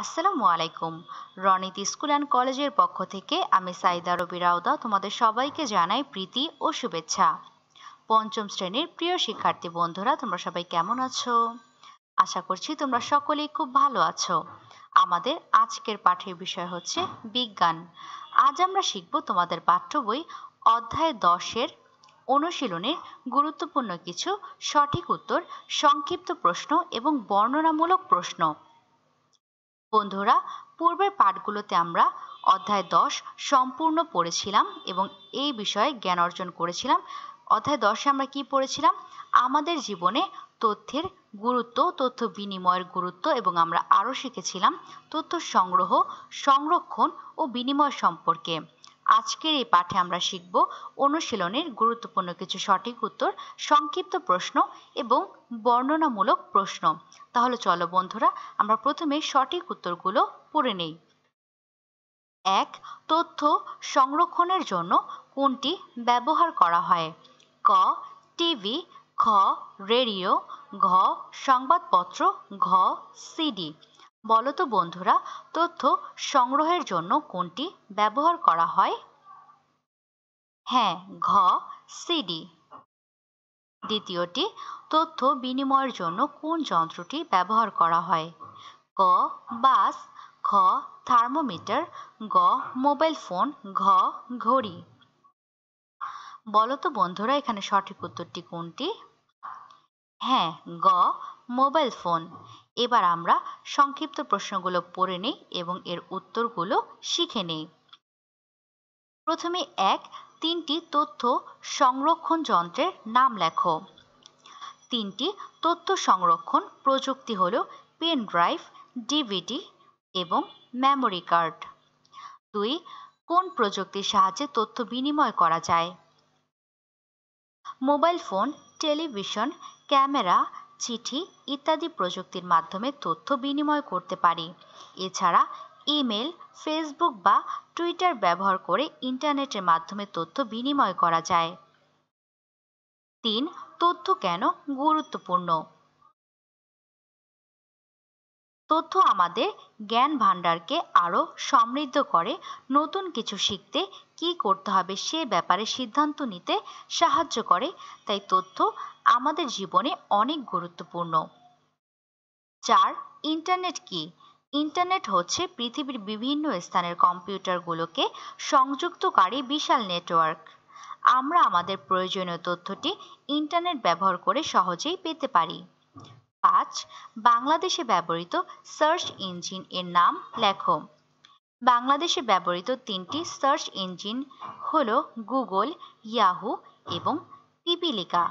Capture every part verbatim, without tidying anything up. আসসালামু আলাইকুম Ronit school and কলেজের পক্ষ থেকে আমি সাইদা রবি রাউদা তোমাদের সবাইকে জানাই প্রীতি ও শুভেচ্ছা। পঞ্চম শ্রেণীর প্রিয় শিক্ষার্থী বন্ধুরা, তোমরা সবাই কেমন আছো? আশা করছি তোমরা সকলেই খুব ভালো আছো। আমাদের আজকের পাঠের বিষয় হচ্ছে বিজ্ঞান। আজ আমরা শিখব তোমাদের পাঠ্য বই অধ্যায় দশের অনুশীলনের গুরুত্বপূর্ণ কিছু সঠিক উত্তর, সংক্ষিপ্ত প্রশ্ন এবং বর্ণনামূলক প্রশ্ন। বন্ধুরা, পূর্বের পাঠগুলোতে আমরা অধ্যায় দশ সম্পূর্ণ পড়েছিলাম এবং এই বিষয়ে জ্ঞান অর্জন করেছিলাম। অধ্যায় দশে আমরা কি পড়েছিলাম? আমাদের জীবনে তথ্যের গুরুত্ব, তথ্য বিনিময়ের গুরুত্ব এবং আমরা আরও শিখেছিলাম তথ্য সংগ্রহ, সংরক্ষণ ও বিনিময় সম্পর্কে। আজকের এই পাঠে আমরা শিখব অনুশীলনের গুরুত্বপূর্ণ কিছু সঠিক উত্তর, সংক্ষিপ্ত প্রশ্ন এবং বর্ণনামূলক প্রশ্ন। তাহলে চলো বন্ধুরা, আমরা প্রথমে সঠিক উত্তরগুলো পড়ে নেই। এক, তথ্য সংরক্ষণের জন্য কোনটি ব্যবহার করা হয়? ক টিভি, খ রেডিও, ঘ সংবাদপত্র, ঘ সিডি। বলো তো বন্ধুরা, তথ্য সংগ্রহের জন্য কোনটি ব্যবহার করা হয়? হ্যাঁ, ঘ সিডি। দ্বিতীয়টি, তথ্য বিনিময়ের জন্য কোন যন্ত্রটি ব্যবহার করা হয়? ক বাস, খ থার্মোমিটার, গ মোবাইল ফোন, ঘ ঘড়ি। বলো তো বন্ধুরা, এখানে সঠিক উত্তরটি কোনটি? হ্যাঁ, গ মোবাইল ফোন। এবার আমরা সংক্ষিপ্ত প্রশ্নগুলো পড়ে নেই এবং এর উত্তরগুলো শিখে নেই। প্রথমে এক, তিনটি তথ্য সংরক্ষণ যন্ত্রের নাম লেখো। তিনটি তথ্য সংরক্ষণ প্রযুক্তি হলো পেন ড্রাইভ, ডিভিডি এবং মেমোরি কার্ড। দুই, কোন প্রযুক্তির সাহায্যে তথ্য বিনিময় করা যায়? মোবাইল ফোন, টেলিভিশন, ক্যামেরা, চিঠি ইত্যাদি প্রযুক্তির মাধ্যমে তথ্য বিনিময় করতে পারি। এছাড়া ইমেল, ফেসবুক বা টুইটার ব্যবহার করে ইন্টারনেটের মাধ্যমে তথ্য বিনিময় করা যায়। তিন, তথ্য কেন গুরুত্বপূর্ণ? তথ্য আমাদের জ্ঞান ভাণ্ডারকে আরও সমৃদ্ধ করে, নতুন কিছু শিখতে কি করতে হবে সে ব্যাপারে সিদ্ধান্ত নিতে সাহায্য করে। তাই তথ্য আমাদের জীবনে অনেক গুরুত্বপূর্ণ। চার, ইন্টারনেট কি? ইন্টারনেট হচ্ছে পৃথিবীর বিভিন্ন স্থানের কম্পিউটারগুলোকে সংযুক্তকারী বিশাল নেটওয়ার্ক। আমরা আমাদের প্রয়োজনীয় তথ্যটি ইন্টারনেট ব্যবহার করে সহজেই পেতে পারি। পাঁচ, বাংলাদেশে ব্যবহৃত সার্চ ইঞ্জিন এর নাম লেখো। বাংলাদেশে ব্যবহৃত তিনটি সার্চ ইঞ্জিন হলো গুগল, ইয়াহু এবং পিপিলিকা।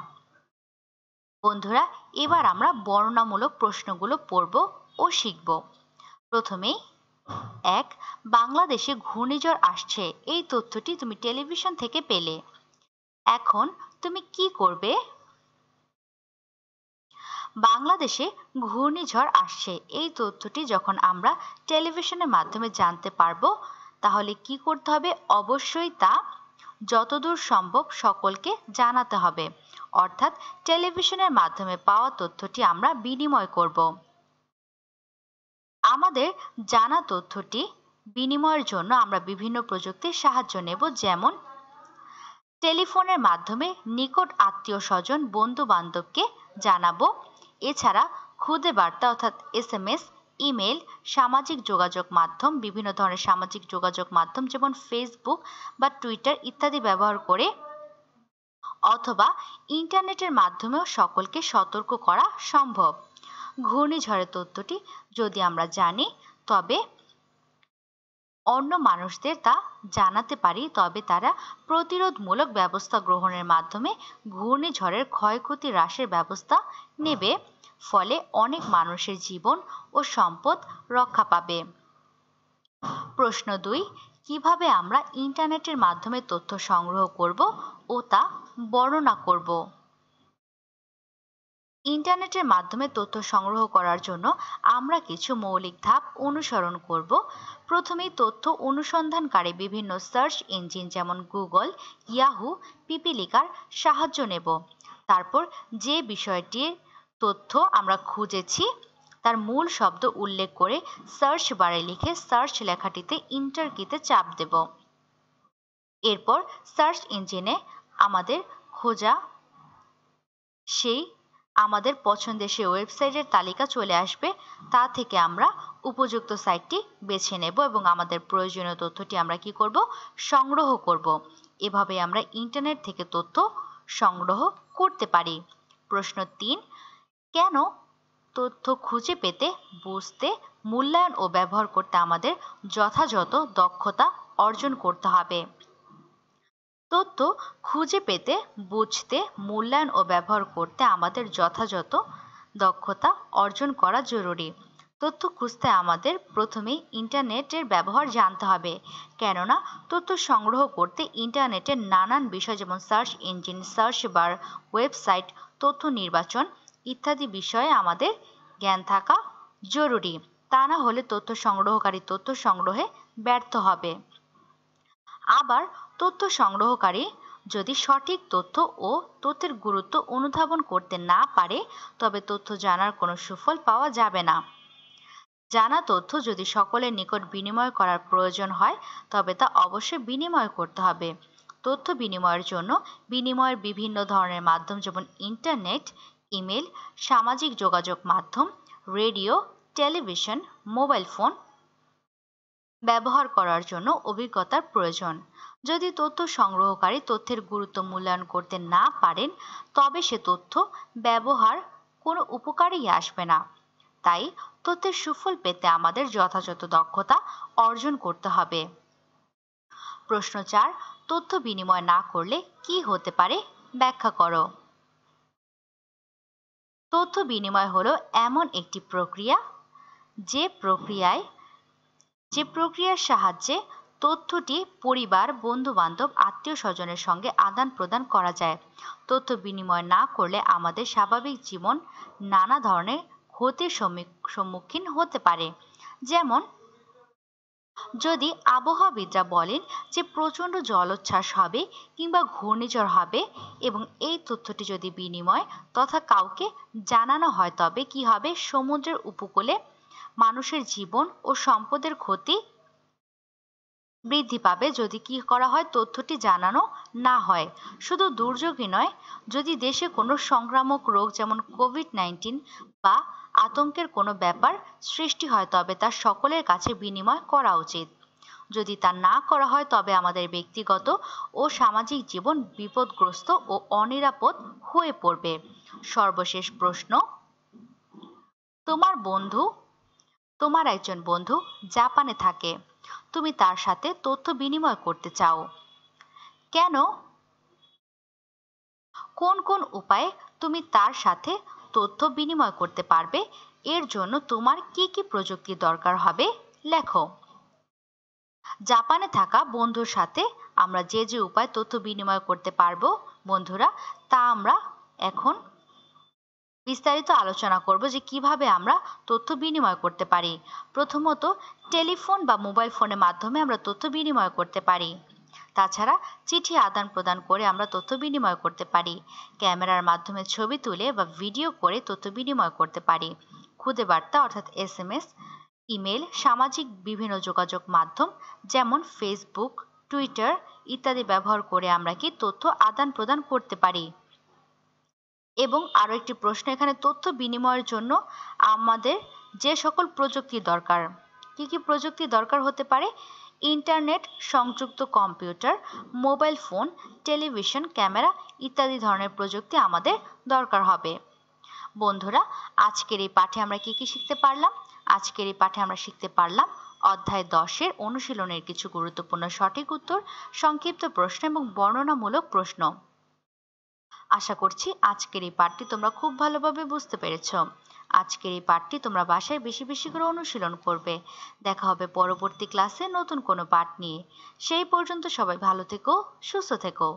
বন্ধুরা, এবার আমরা বর্ণনামূলক প্রশ্নগুলো পড়ব ও শিখব। প্রথমে এক, বাংলাদেশে ঘূর্ণিঝড় আসছে এই তথ্যটি তুমি টেলিভিশন থেকে পেলে, এখন তুমি কি করবে? বাংলাদেশে ঘূর্ণিঝড় আসছে এই তথ্যটি যখন আমরা টেলিভিশনের মাধ্যমে জানতে পারবো, তাহলে কি করতে হবে? অবশ্যই তা যতদূর সম্ভব সকলকে জানাতে হবে, অর্থাৎ টেলিভিশনের মাধ্যমে পাওয়া তথ্যটি আমরা বিনিময় করব। আমাদের জানা তথ্যটি বিনিময়ের জন্য আমরা বিভিন্ন প্রযুক্তির সাহায্য নেব, যেমন টেলিফোনের মাধ্যমে নিকট আত্মীয় স্বজন, বন্ধু বান্ধবকে জানাবো। এছাড়া খুদে বার্তা অর্থাৎ এস এম এস, ইমেল, সামাজিক যোগাযোগ মাধ্যম, বিভিন্ন ধরনের সামাজিক যোগাযোগ মাধ্যম যেমন ফেসবুক বা টুইটার ইত্যাদি ব্যবহার করে, অথবা ইন্টারনেটের মাধ্যমেও সকলকে সতর্ক করা সম্ভব। ঘূর্ণিঝড়ের তথ্যটি যদি আমরা জানি তবে অন্য মানুষদের তা জানাতে পারি, তবে তারা প্রতিরোধমূলক ব্যবস্থা গ্রহণের মাধ্যমে ঘূর্ণিঝড়ের ক্ষয়ক্ষতি হ্রাসের ব্যবস্থা নেবে, ফলে অনেক মানুষের জীবন ও সম্পদ রক্ষা পাবে। প্রশ্ন দুই, কিভাবে আমরা ইন্টারনেটের মাধ্যমে তথ্য সংগ্রহ করব ও তা বর্ণনা করব? ইন্টারনেটের মাধ্যমে তথ্য সংগ্রহ করার জন্য আমরা কিছু মৌলিক ধাপ অনুসরণ করব। প্রথমেই তথ্য অনুসন্ধানকারী বিভিন্ন সার্চ ইঞ্জিন যেমন গুগল, ইয়াহু, পিপিলিকার সাহায্য নেব। তারপর যে বিষয়টির তথ্য আমরা খুঁজেছি तार मूल शब्द उल्लेख करे सार्च बारे लिखे सार्च लेखाटीते इंटर कीते चाप देब। एरपर सार्च इंजिने आमादेर खोजा सेई आमादेर पछंदेर सेई वेबसाइटेर तालिका चले आसबे। ता थेके आमरा उपयुक्त साइटटी बेछे नेब एबं आमादेर प्रयोजनीय तथ्यटी आमरा कि करब संग्रह करब। एभाबे आमरा इंटरनेट थेके तथ्य संग्रह करते पारी। प्रश्न तीन, केन तथ्य खुजे पेते बुझते मूल्यायन और व्यवहार करते आमादेर यथायथ दक्षता अर्जन करते हबे। तथ्य खुजे पेते बुझते मूल्यायन और व्यवहार करते आमादेर यथायथ दक्षता अर्जन करा जरूरी। तथ्य खुजते आमादेर प्रथमेई इंटरनेटेर व्यवहार जानते हबे, केनना तथ्य संग्रह करते इंटरनेटेर नानान विषय जेमन सार्च इंजिन, सार्च बार, वेबसाइट, तथ्य निर्वाचन इत्यादि विषये आमादेर ज्ञान थाका जरूरी। ता ना होले तथ्य संग्रहकारी तथ्य संग्रहे व्यर्थ हबे। आबार तथ्य संग्रहकारी यदि सठिक तथ्य ओ तथ्येर गुरुत्व अनुधावन करते ना पारे तबे तथ्य जानार कोनो सुफल पावा जाबे ना। जाना तथ्य यदि सकलेर निकट बिनिमय करार प्रयोजन हय तबे ता अवश्यई बिनिमय करते हबे। तथ्य बिनिमयेर जन्य बिनिमयेर विभिन्न धरनेर माध्यम जेमन इंटरनेट, इमेल, सामाजिक जोगाजोग माध्यम, रेडियो, टेलीविजन, मोबाइल फोन व्यवहार करार जन्य अभिज्ञतार प्रयोजन। यदि तथ्य संग्रहकारी तथ्येर गुरुत्व मूल्यायन करते ना पारेन तबे से तथ्य व्यवहार कोनो उपकारेई आसबे ना। ताई तथ्येर सुफल पेते आमादेर यथायथ दक्षता अर्जन करते हबे। प्रश्न चार, तथ्य बिनिमय ना करले कि होते पारे व्याख्या करो। तथ्य बिनिमय हलो एमन एकटी प्रक्रिया जे प्रक्रियाय जे प्रक्रियार साहाज्ये तथ्यटी परिवार, बंधु बान्धव, आत्मीय स्वजनेर संगे आदान प्रदान करा जाय। तथ्य बिनिमय ना करले आमादेर स्वाभाविक जीवन नाना धरनेर क्षतिर सम्मुखीन होते पारे। जेमन यदि आबहावाविदरा बोलेन जे प्रचंड जलोच्छ्वास हबे किंबा घूर्णिझड़ हबे एबं एई तथ्यटी यदि बिनिमय तथा काउके जानानो हय तबे कि हबे समुद्रेर उपकूले मानुषेर जीवन ओ सम्पदेर क्षति बृद्धि पाबे। यदि कि करा हय तथ्यटी जानानो ना हय। शुधु दुर्योगई नय, यदि देशे कोनो संक्रामक रोग जेमन कोविड-नाइनटीन बा आतंकेर कोनो ब्यापार सृष्टि हय तबे ता सकलेर काछे बिनिमय करा उचित। यदि ता ना करा हय तबे आमादेर व्यक्तिगत ओ सामाजिक जीवन विपदग्रस्त ओ अनिरापद हये पड़बे। सर्वशेष प्रश्न, तोमार बंधु तोमार एकजन बंधु जापाने थाके, तुमी तार साथे तथ्य बिनिमय करते चाओ, केन कोन कोन उपाये तुमी तार साथे तथ्य बिनिमय करते पारबे, एर जोन्नो तोमार की की प्रजुक्ति दरकार हबे लेखो। जापाने थाका बंधुर साथे आमरा जे जे उपाय तथ्य बिनिमय करते पारबो बंधुरा ता आमरा एखन विस्तारित आलोचना करब जे किभाबे आमरा तथ्य बिनिमय करते पारी। प्रथमत टेलिफोन बा मोबाइल फोनेर माध्यमे आमरा तथ्य बिनिमय करते पारी। ताछाड़ा चिठी आदान प्रदान करे आमरा तथ्य बिनिमय करते पारी। कैमरार माध्यमे छवि तुले बा भिडियो करे तथ्य बिनिमय करते पारी। खुदे बार्ता अर्थात एस एम एस, इमेल, सामाजिक विभिन्न जोगाजोग माध्यम जेमन फेसबुक, टुईटार इत्यादि व्यवहार करे आमरा कि तथ्य आदान प्रदान करते पारी। এবং আরো একটি প্রশ্ন এখানে, তথ্য বিনিময়ের জন্য আমাদের যে সকল প্রযুক্তি দরকার, কি কি প্রযুক্তি দরকার হতে পারে? ইন্টারনেট সংযুক্ত computer, mobile phone, television, camera ইত্যাদি ধরনের প্রযুক্তি আমাদের দরকার হবে। বন্ধুরা, আজকের এই পাঠে আমরা কি কি শিখতে পারলাম? আজকের এই পাঠে আমরা শিখতে পারলাম অধ্যায় দশের অনুশীলনের কিছু গুরুত্বপূর্ণ সঠিক উত্তর, সংক্ষিপ্ত প্রশ্ন এবং বর্ণনামূলক প্রশ্ন। আশা করছি আজকের এই পাঠটি তোমরা খুব ভালোভাবে বুঝতে পেরেছো। আজকের এই পাঠটি তোমরা বাসায় বেশি বেশি করে অনুশীলন করবে। দেখা হবে পরবর্তী ক্লাসে নতুন কোনো পাঠ নিয়ে। সেই পর্যন্ত সবাই ভালো থেকো, সুস্থ থেকো।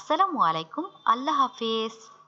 আসসালামু আলাইকুম, আল্লাহ হাফেজ।